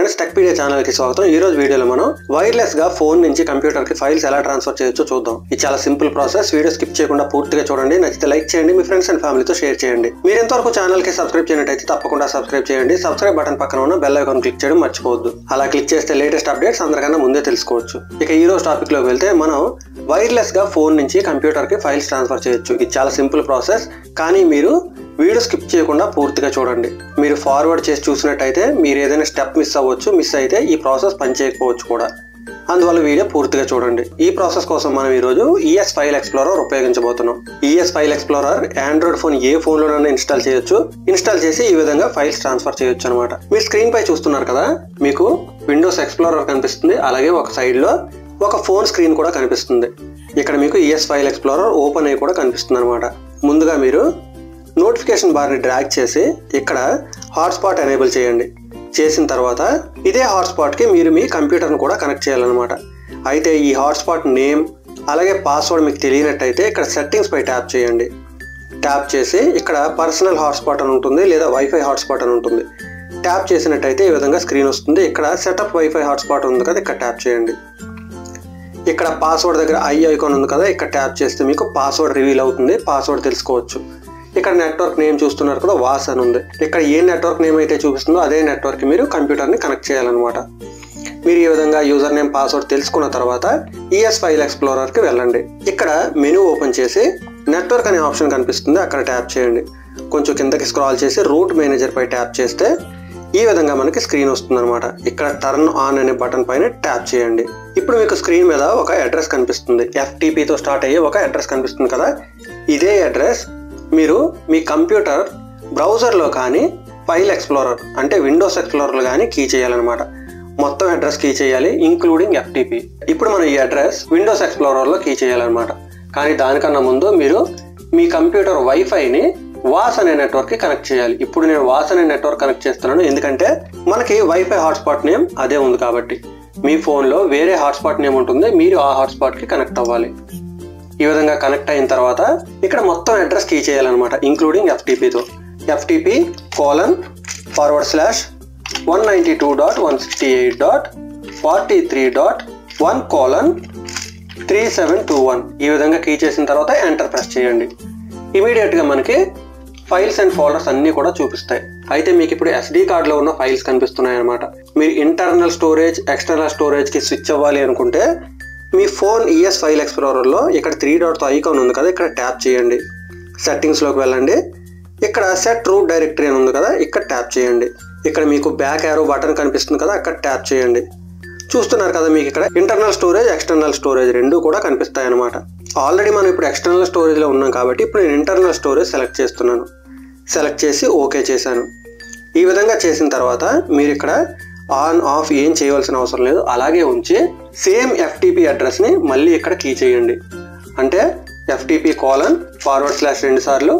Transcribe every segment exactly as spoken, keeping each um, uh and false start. Friends Techpedia channel కి స్వాగతం. ఈ రోజు వీడియోలో మనం వైర్లెస్ గా ఫోన్ నుంచి కంప్యూటర్ కి ఫైల్స్ ఎలా ట్రాన్స్ఫర్ చేయొచ్చో చూద్దాం. ఇది చాలా సింపుల్ ప్రాసెస్. వీడియో స్కిప్ చేయకుండా పూర్తిగా చూడండి. నచ్చితే లైక్ చేయండి, మీ ఫ్రెండ్స్ అండ్ ఫ్యామిలీతో షేర్ చేయండి. మీరు ఎంతవరకు ఛానల్ కి సబ్స్క్రైబ్ చేయనట్టయితే తప్పకుండా సబ్స్క్రైబ్ చేయండి. సబ్స్క్రైబ్ బటన్ పక్కన ఉన్న బెల్ ఐకాన్ క్లిక్ చేయడం మర్చిపోవద్దు. అలా క్లిక్ చేస్తే లేటెస్ట్ అప్డేట్స్ అందరికన్నా ముందే తెలుసుకోవచ్చు. ఇక ఈ రోజు టాపిక్ లోకి వెళ్తే, మనం వైర్లెస్ గా ఫోన్ నుంచి కంప్యూటర్ కి ఫైల్స్ ట్రాన్స్ఫర్ చేయొచ్చు. ఇది చాలా సింపుల్ ప్రాసెస్, కానీ మీరు వీడియో స్కిప్ చేయకుండా పూర్తిగా చూడండి. మీరు ఫార్వర్డ్ చేసి చూసినట్టయితే మీరు ఏదైనా స్టెప్ మిస్ అవ్వచ్చు. మిస్ అయితే ఈ ప్రాసెస్ పనిచేయకపోవచ్చు కూడా. అందువల్ల వీడియో పూర్తిగా చూడండి. ఈ ప్రాసెస్ కోసం మనం ఈరోజు ఈఎస్ ఫైల్ ఎక్స్ప్లోరర్ ఉపయోగించబోతున్నాం. ES file explorer android phone ఏ ఫోన్ లోనైనా ఇన్స్టాల్ చేయొచ్చు. ఇన్స్టాల్ చేసి ఈ విధంగా ఫైల్స్ ట్రాన్స్ఫర్ చేయొచ్చు అనమాట. మీరు స్క్రీన్ పై చూస్తున్నారు కదా, మీకు విండోస్ ఎక్స్ప్లోరర్ కనిపిస్తుంది. అలాగే ఒక సైడ్ లో ఒక ఫోన్ స్క్రీన్ కూడా కనిపిస్తుంది. ఇక్కడ మీకు ఈఎస్ ఫైల్ ఎక్స్ప్లోరర్ ఓపెన్ అయ్యి కూడా కనిపిస్తుంది అనమాట. ముందుగా మీరు నోటిఫికేషన్ బార్ని డ్రాగ్ చేసి ఇక్కడ హాట్స్పాట్ ఎనేబుల్ చేయండి. చేసిన తర్వాత ఇదే హాట్స్పాట్కి మీరు మీ కంప్యూటర్ను కూడా కనెక్ట్ చేయాలన్నమాట. అయితే ఈ హాట్స్పాట్ నేమ్ అలాగే పాస్వర్డ్ మీకు తెలియనట్టయితే ఇక్కడ సెట్టింగ్స్పై ట్యాప్ చేయండి. ట్యాప్ చేసి ఇక్కడ పర్సనల్ హాట్స్పాట్ అని ఉంటుంది, లేదా వైఫై హాట్స్పాట్ అని ఉంటుంది. ట్యాప్ చేసినట్టయితే ఈ విధంగా స్క్రీన్ వస్తుంది. ఇక్కడ సెటప్ వైఫై హాట్స్పాట్ ఉంది కదా, ఇక్కడ ట్యాప్ చేయండి. ఇక్కడ పాస్వర్డ్ దగ్గర ఐ ఐకాన్ ఉంది కదా, ఇక్కడ ట్యాప్ చేస్తే మీకు పాస్వర్డ్ రివీల్ అవుతుంది. పాస్వర్డ్ తెలుసుకోవచ్చు. ఇక్కడ నెట్వర్క్ నేమ్ చూస్తున్నారు కదా, వాస్ అని ఉంది. ఇక్కడ ఏ నెట్వర్క్ నేమ్ అయితే చూపిస్తుందో అదే నెట్వర్క్ మీరు కంప్యూటర్ని కనెక్ట్ చేయాలన్నమాట. మీరు ఈ విధంగా యూజర్ నేమ్ పాస్వర్డ్ తెలుసుకున్న తర్వాత ఈఎస్ ఫైల్ ఎక్స్ప్లోరర్కి వెళ్ళండి. ఇక్కడ మెనూ ఓపెన్ చేసి నెట్వర్క్ అనే ఆప్షన్ కనిపిస్తుంది, అక్కడ ట్యాప్ చేయండి. కొంచెం కిందకి స్క్రాల్ చేసి రూట్ మేనేజర్పై ట్యాప్ చేస్తే ఈ విధంగా మనకి స్క్రీన్ వస్తుందన్నమాట. ఇక్కడ టర్న్ ఆన్ అనే బటన్ పైన ట్యాప్ చేయండి. ఇప్పుడు మీకు స్క్రీన్ మీద ఒక అడ్రస్ కనిపిస్తుంది. ఎఫ్టీపీతో స్టార్ట్ అయ్యే ఒక అడ్రస్ కనిపిస్తుంది కదా, ఇదే అడ్రస్ మీరు మీ కంప్యూటర్ బ్రౌజర్లో కానీ ఫైల్ ఎక్స్ప్లోరర్ అంటే విండోస్ ఎక్స్ప్లోరర్లో కానీ కీ చేయాలన్నమాట. మొత్తం అడ్రస్ కీ చేయాలి, ఇంక్లూడింగ్ ఎఫ్టీపీ. ఇప్పుడు మనం ఈ అడ్రస్ విండోస్ ఎక్స్ప్లోరర్లో కీ చేయాలన్నమాట. కానీ దానికన్నా ముందు మీరు మీ కంప్యూటర్ వైఫైని వాస్ అనే నెట్వర్క్కి కనెక్ట్ చేయాలి. ఇప్పుడు నేను వాస్ అనే నెట్వర్క్ కనెక్ట్ చేస్తున్నాను, ఎందుకంటే మనకి వైఫై హాట్స్పాట్ నేమ్ అదే ఉంది కాబట్టి. మీ ఫోన్లో వేరే హాట్స్పాట్ నేమ్ ఉంటుంది, మీరు ఆ హాట్స్పాట్కి కనెక్ట్ అవ్వాలి. ఈ విధంగా కనెక్ట్ అయిన తర్వాత ఇక్కడ మొత్తం అడ్రస్ కీ చేయాలన్నమాట, ఇంక్లూడింగ్ ఎఫ్టీపీతో. FTP colon forward slash one ninety two dot one sixty eight dot forty three dot one colon three seven two one ఈ విధంగా కీ చేసిన తర్వాత ఎంటర్ ప్రెస్ చేయండి. ఇమీడియట్గా మనకి ఫైల్స్ అండ్ ఫోల్డర్స్ అన్నీ కూడా చూపిస్తాయి. అయితే మీకు ఇప్పుడు ఎస్డీ కార్డ్లో ఉన్న ఫైల్స్ కనిపిస్తున్నాయన్నమాట. మీరు ఇంటర్నల్ స్టోరేజ్, ఎక్స్టర్నల్ స్టోరేజ్కి స్విచ్ అవ్వాలి అనుకుంటే మీ ఫోన్ ఈఎస్ ఫైల్ ఎక్స్ప్లోరర్లో ఇక్కడ త్రీ డాట్తో ఐకాన్ ఉంది కదా, ఇక్కడ ట్యాప్ చేయండి. సెట్టింగ్స్లోకి వెళ్ళండి. ఇక్కడ సెట్ రూట్ డైరెక్టరీ అని ఉంది కదా, ఇక్కడ ట్యాప్ చేయండి. ఇక్కడ మీకు బ్యాక్ యారో బటన్ కనిపిస్తుంది కదా, అక్కడ ట్యాప్ చేయండి. చూస్తున్నారు కదా, మీకు ఇక్కడ ఇంటర్నల్ స్టోరేజ్, ఎక్స్టర్నల్ స్టోరేజ్ రెండు కూడా కనిపిస్తాయి అన్నమాట. ఆల్రెడీ మనం ఇప్పుడు ఎక్స్టర్నల్ స్టోరేజ్లో ఉన్నాం కాబట్టి ఇప్పుడు నేను ఇంటర్నల్ స్టోరేజ్ సెలెక్ట్ చేస్తున్నాను. సెలెక్ట్ చేసి ఓకే చేశాను. ఈ విధంగా చేసిన తర్వాత మీరు ఇక్కడ ఆన్ ఆఫ్ ఏం చేయవలసిన అవసరం లేదు, అలాగే ఉంచి సేమ్ ఎఫ్టీపీ అడ్రస్ని మళ్ళీ ఇక్కడ కీ చేయండి. అంటే ఎఫ్టీపీ కోలన్ ఫార్వర్డ్ స్లాష్ రెండు సార్లు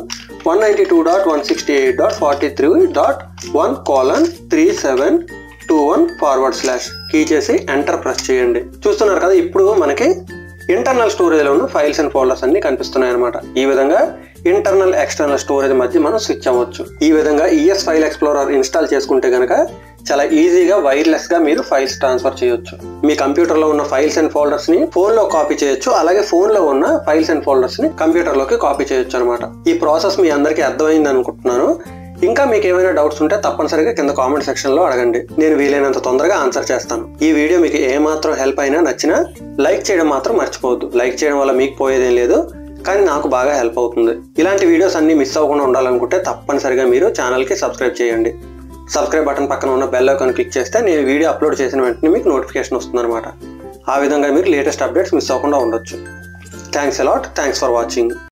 one ninety two dot one sixty eight dot forty three dot one colon three seven two one forward slash key చేసి ఎంటర్ ప్రెస్ చేయండి. చూస్తున్నారు కదా, ఇప్పుడు మనకి ఇంటర్నల్ స్టోరేజ్లో ఉన్న ఫైల్స్ అండ్ ఫోల్డర్స్ అన్ని కనిపిస్తున్నాయి అనమాట. ఈ విధంగా ఇంటర్నల్ ఎక్స్టర్నల్ స్టోరేజ్ మధ్య మనం స్విచ్ అవ్వచ్చు. ఈ విధంగా ఈఎస్ ఫైల్ ఎక్స్ప్లోరర్ ఇన్స్టాల్ చేసుకుంటే కనుక చాలా ఈజీగా వైర్లెస్గా మీరు ఫైల్స్ ట్రాన్స్ఫర్ చేయొచ్చు. మీ కంప్యూటర్లో ఉన్న ఫైల్స్ అండ్ ఫోల్డర్స్ని ఫోన్లో కాపీ చేయొచ్చు, అలాగే ఫోన్లో ఉన్న ఫైల్స్ అండ్ ఫోల్డర్స్ని కంప్యూటర్లోకి కాపీ చేయొచ్చు అనమాట. ఈ ప్రాసెస్ మీ అందరికీ అర్థమైంది అనుకుంటున్నాను. ఇంకా మీకు ఏమైనా డౌట్స్ ఉంటే తప్పనిసరిగా కింద కామెంట్ సెక్షన్లో అడగండి. నేను వీలైనంత తొందరగా ఆన్సర్ చేస్తాను. ఈ వీడియో మీకు ఏమాత్రం హెల్ప్ అయినా నచ్చినా లైక్ చేయడం మాత్రం మర్చిపోవద్దు. లైక్ చేయడం వల్ల మీకు పోయేదేం లేదు, కానీ నాకు బాగా హెల్ప్ అవుతుంది. ఇలాంటి వీడియోస్ అన్ని మిస్ అవ్వకుండా ఉండాలనుకుంటే తప్పనిసరిగా మీరు ఛానల్కి సబ్స్క్రైబ్ చేయండి. సబ్స్క్రైబ్ బటన్ పక్కన ఉన్న బెల్ ఐకాన్ క్లిక్ చేస్తే నేను వీడియో అప్లోడ్ చేసిన వెంటనే మీకు నోటిఫికేషన్ వస్తుందన్నమాట. ఆ విధంగా మీరు లేటెస్ట్ అప్డేట్స్ మిస్ అవ్వకుండా ఉండొచ్చు. Thanks a lot. Thanks for watching.